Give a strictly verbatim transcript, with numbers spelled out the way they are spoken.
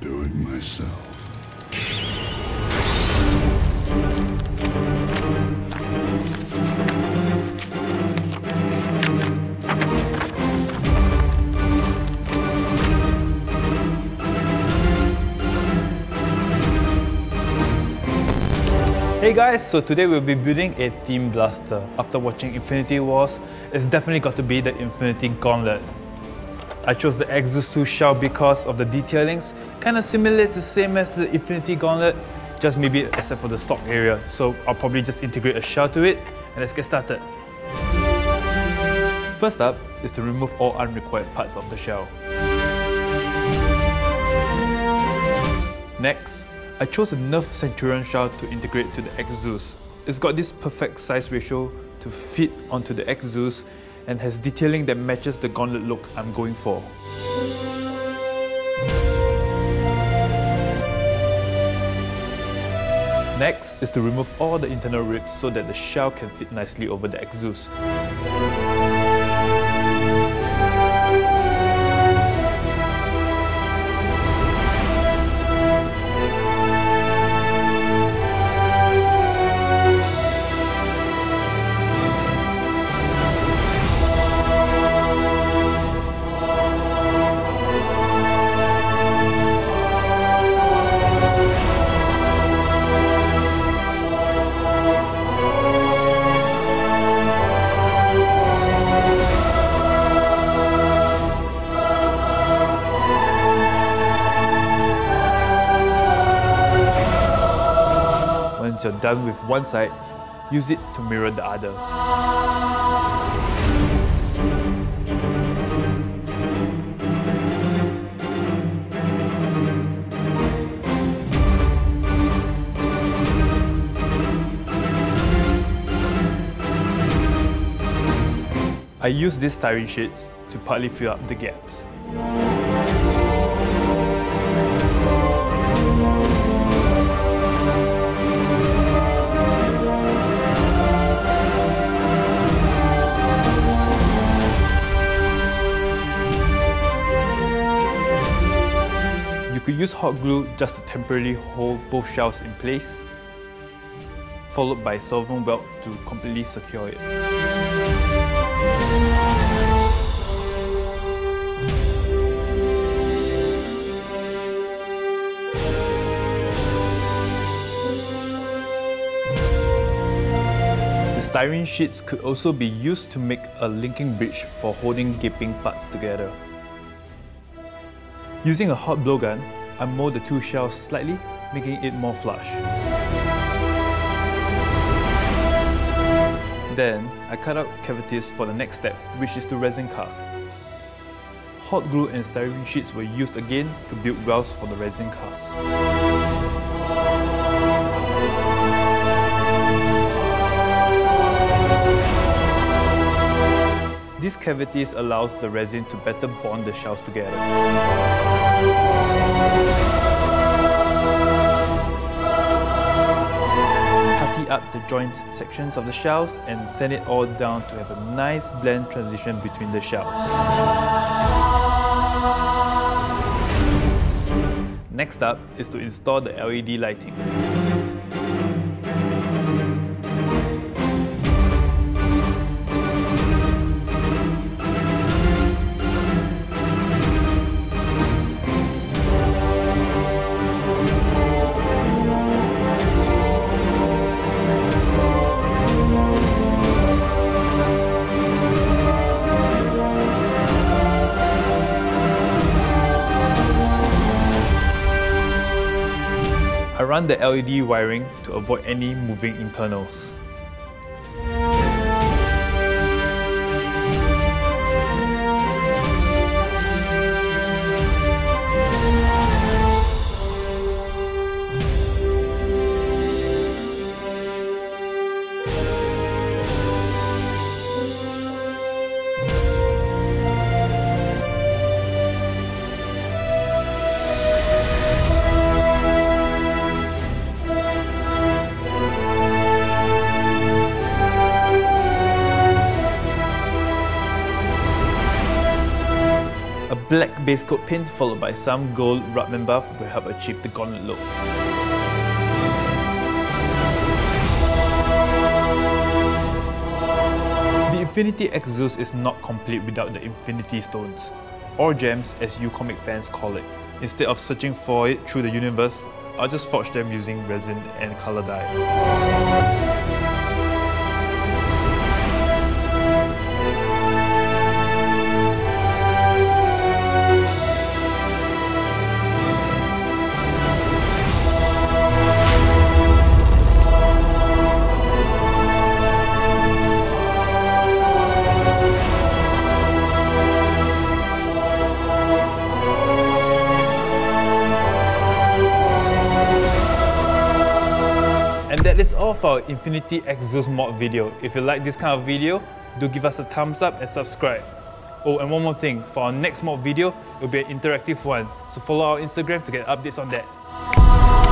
do it myself. Hey guys, so today we'll be building a Team Blaster. After watching Infinity Wars, it's definitely got to be the Infinity Gauntlet. I chose the xZeus two shell because of the detailings, kind of simulates the same as the Infinity Gauntlet, just maybe except for the stock area. So I'll probably just integrate a shell to it, and let's get started. First up is to remove all unrequired parts of the shell. Next, I chose a Nerf Centurion shell to integrate to the xZeus. It's got this perfect size ratio to fit onto the xZeus and has detailing that matches the gauntlet look I'm going for. Next is to remove all the internal ribs so that the shell can fit nicely over the xZeus. Once you're done with one side, use it to mirror the other. I use these styrene sheets to partly fill up the gaps. You could use hot glue just to temporarily hold both shells in place, followed by a solvent weld to completely secure it. The styrene sheets could also be used to make a linking bridge for holding gaping parts together. Using a hot blowgun, I mold the two shells slightly, making it more flush. Then, I cut out cavities for the next step, which is to resin cast. Hot glue and styrene sheets were used again to build wells for the resin cast. These cavities allows the resin to better bond the shells together. Cutting up the joint sections of the shells and sand it all down to have a nice blend transition between the shells. Next up is to install the L E D lighting. I run the L E D wiring to avoid any moving internals. black base coat paint followed by some gold Rubman buff will help achieve the gauntlet look. Infinity Exus is not complete without the Infinity Stones, or gems as you comic fans call it. Instead of searching for it through the universe, I'll just forge them using resin and colour dye. And that is all for our Infinity Exus mod video. If you like this kind of video, do give us a thumbs up and subscribe. Oh, and one more thing, for our next mod video, it will be an interactive one, so follow our Instagram to get updates on that.